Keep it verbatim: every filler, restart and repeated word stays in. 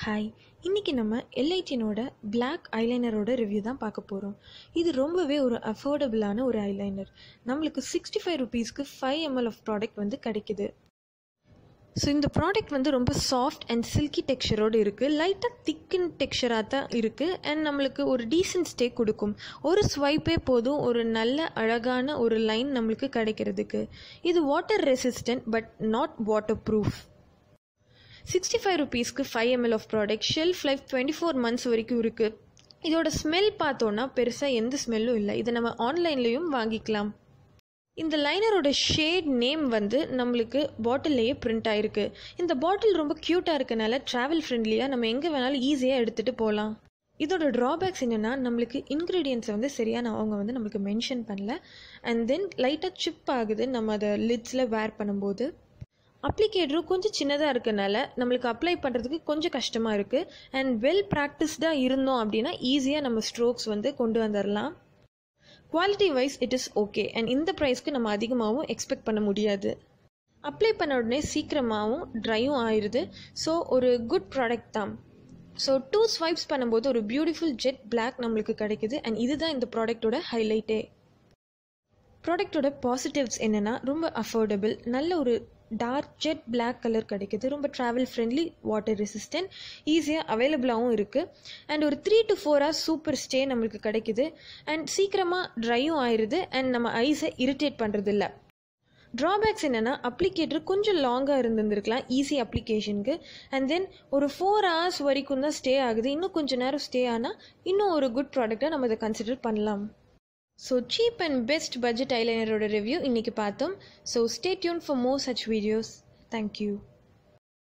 Hi, இன்றைக்கி நம்ம L எயிட்டீனோட பிளாக் ஐலைனரோட ரிவ்யூ தான் பார்க்க போகிறோம். இது ரொம்பவே ஒரு அஃபோர்டபுளான ஒரு ஐலைனர். நம்மளுக்கு சிக்ஸ்டி ஃபைவ் ருபீஸ்க்கு ஃபைவ் எம்எல் ஆஃப் ப்ராடக்ட் வந்து கிடைக்குது. ஸோ இந்த ப்ராடக்ட் வந்து ரொம்ப சாஃப்ட் அண்ட் சில்கி டெக்ஸ்சரோடு இருக்குது. லைட்டாக திக்கின் டெக்ஸ்சராக தான் இருக்குது. அண்ட் நம்மளுக்கு ஒரு டீசன்ட் ஸ்டே கொடுக்கும். ஒரு ஸ்வைப்பே போதும் ஒரு நல்ல அழகான ஒரு லைன் நம்மளுக்கு கிடைக்கிறதுக்கு. இது water resistant but not waterproof. Sixty five ருபீஸ்க்கு five ML of product. Shelf life twenty four months வரைக்கும் இருக்குது. இதோட ஸ்மெல் பார்த்தோன்னா பெருசாக எந்த ஸ்மெல்லும் இல்லை. இதை நம்ம ஆன்லைன்லேயும் வாங்கிக்கலாம். இந்த லைனரோட ஷேட் நேம் வந்து நம்மளுக்கு பாட்டில்லையே பிரிண்ட் ஆகிருக்கு. இந்த பாட்டில் ரொம்ப க்யூட்டாக இருக்கனால ட்ராவல் ஃப்ரெண்ட்லியாக நம்ம எங்கே வேணாலும் ஈஸியாக எடுத்துகிட்டு போகலாம். இதோட ட்ராபேக்ஸ் என்னென்னா நம்மளுக்கு இன்க்ரீடியன்ட்ஸை வந்து சரியான அவங்க வந்து நம்மளுக்கு மென்ஷன் பண்ணல. அண்ட் தென் லைட்டாக சிப் ஆகுது நம்ம அதை லிட்ஸில் வேர் பண்ணும்போது. அப்ளிகேட்டரும் கொஞ்சம் சின்னதாக இருக்கனால நம்மளுக்கு அப்ளை பண்ணுறதுக்கு கொஞ்சம் கஷ்டமாக இருக்குது. அண்ட் வெல் ப்ராக்டிஸ்டாக இருந்தோம் அப்படின்னா ஈஸியாக நம்ம ஸ்ட்ரோக்ஸ் வந்து கொண்டு வந்துடலாம். Quality wise it is okay. And இந்த ப்ரைஸ்க்கு நம்ம அதிகமாகவும் எக்ஸ்பெக்ட் பண்ண முடியாது. அப்ளை பண்ண உடனே சீக்கிரமாகவும் ட்ரையும் ஆயிடுது. ஸோ ஒரு குட் ப்ராடக்ட் தான். ஸோ டூ ஸ்வைப்ஸ் பண்ணும்போது ஒரு பியூட்டிஃபுல் ஜெட் பிளாக் நம்மளுக்கு கிடைக்குது. அண்ட் இதுதான் இந்த ப்ராடக்டோட ஹைலைட்டே. ப்ராடக்டோட பாசிட்டிவ்ஸ் என்னென்னா ரொம்ப அஃபோர்டபுள், நல்ல ஒரு டார்க் ஜெட் பிளாக் கலர் கிடைக்குது, ரொம்ப ட்ராவல் ஃப்ரெண்ட்லி, வாட்டர் ரெசிஸ்டன்ட், ஈஸியாக அவைலபிளாகவும் இருக்குது. அண்ட் ஒரு three to four hours super stay நம்மளுக்கு கிடைக்குது. அண்ட் சீக்கிரமாக ட்ரையும் ஆயிடுது. அண்ட் நம்ம ஐஸை இரிட்டேட் பண்ணுறதில்ல. ட்ராபேக்ஸ் என்னென்னா அப்ளிகேட்டர் கொஞ்சம் லாங்காக இருந்துருந்துருக்கலாம் ஈஸி அப்ளிகேஷனுக்கு. அண்ட் தென் ஒரு ஃபோர் ஹவர்ஸ் வரைக்கும் தான் ஸ்டே ஆகுது. இன்னும் கொஞ்சம் நேரம் ஸ்டே ஆனால் இன்னும் ஒரு குட் ப்ராடக்டாக நம்ம இதை கன்சிடர் பண்ணலாம். So cheap and best budget ஐலைனரோட ரிவ்யூ இன்றைக்கி பார்த்தோம். So stay tuned for more such videos. Thank you.